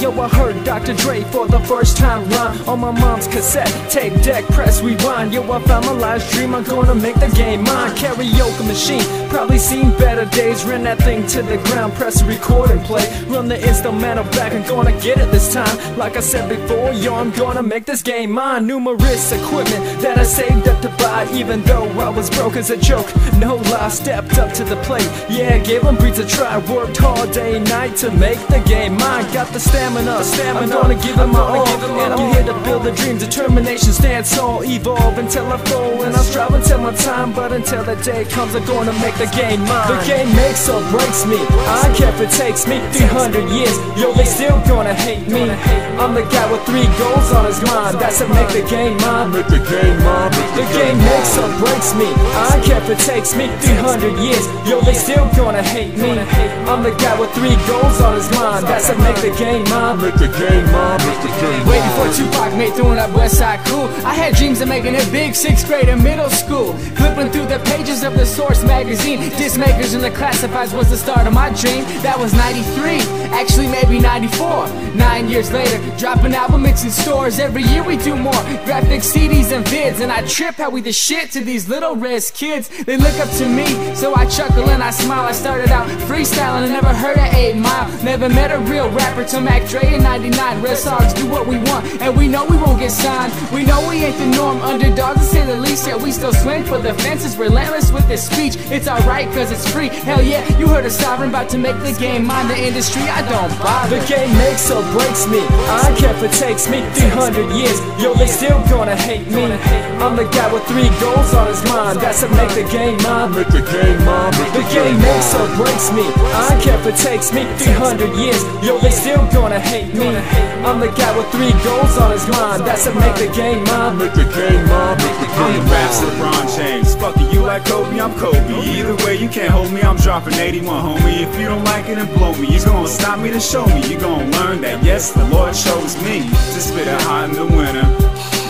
yo, I heard Dr. Dre for the first time rhyme on my mom's cassette tape deck, press rewind. Yo, I found my life's dream, I'm gonna make the game mine. Karaoke machine, probably seen better days. Ran that thing to the ground, press record and play. Run the instrumental back, I'm gonna get it this time. Like I said before, yo, I'm gonna make this game mine. Numerous equipment that I saved up to buy, even though I was broke as a joke, no lie. Stepped up to the plate, yeah, gave them breeds a try. Worked hard day and night to make the game mine. Got the stamina, I'm gonna give them my all. And I'm here to build a dream, determination stands tall. Evolve until I fall, and I'll strive until my time. But until that day comes, I'm gonna make the game mine. The game makes or breaks me, I care if it takes me 300 years, yo, they still gonna hate me. I'm the guy with 3 goals on his mind, that's to make the game mine. Make the game mine. The game makes or breaks me, I care if it takes me 300 years, yo, they still gonna hate me. I'm the guy with 3 goals on his mind, that's to make the game mine. Make the game mine. Waiting for Tupac, made through that Westside cool. I had dreams of making it big, 6th grade and middle school. Flipping through the pages of the Source magazine, Disc Makers and the classifieds was the start of my dream. That was 93, actually maybe 94. 9 years later, dropping album mix in stores. Every year we do more, graphic CDs and vids. And I trip how we the shit to these little res kids. They look up to me, so I chuckle and I smile. I started out freestyling and never heard of 8 Mile. Never met a real rapper till Mac Dre in 99. Red Sox do what we want, and we know we won't get signed. We know we ain't the norm, underdogs to say the least. Yet we still swing for the fences, relentless with this speech. It's alright cause it's free, hell yeah, you heard a sovereign. About to make the game mine, the industry I don't bother. The game makes or breaks me, I care if it takes me 300 years, yo, they still gonna hate me. I'm the guy with 3 goals on his mind, that's to make the game mine. Make the game mine. The game makes or breaks me, I care if it takes me 300 years, yo, they still gonna hate me. I'm the guy with 3 goals on his mind, that's to make the game mine. Make the game mine. I'm the raps LeBron James, fuck it, you like Kobe, I'm Kobe. Either way you can't hold me, I'm dropping 81, homie. If you don't like it, then blow me. He's gonna stop me to show me, you gonna learn that yes, the Lord chose me to spit it hot in the winter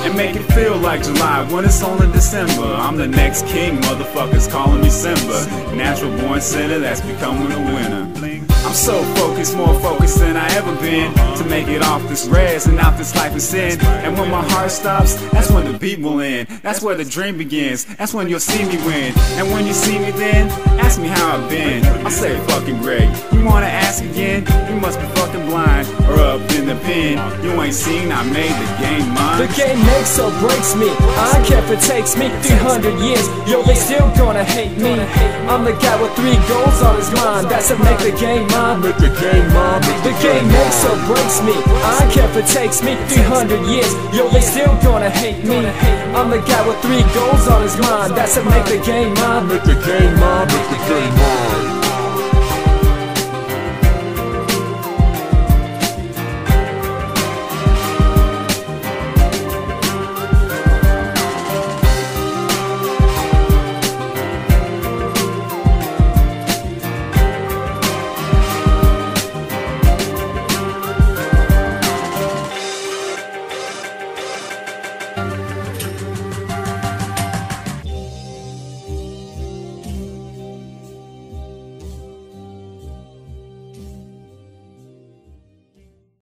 and make it feel like July when it's only December. I'm the next king, motherfuckers calling me Simba. Natural born sinner, that's becoming a winner. I'm so focused, more focused than I ever been, to make it off this res and off this life of sin. And when my heart stops, that's when the beat will end. That's where the dream begins, that's when you'll see me win. And when you see me then, ask me how I've been. I'll say fucking great. You wanna ask again? You must be fucking blind or up in the pen. You ain't seen I made the game mine. The game makes or breaks me, I care if it takes me 300 years, yo, they still gonna hate me. I'm the guy with 3 goals on his mind, that's to make the game mine. Make the game mine. The game makes or breaks me, I care if it takes me 300 years, yo, they still gonna hate me. I'm the guy with 3 goals on his mind, that's to make the game mine. Make the game mine. Make the game mine.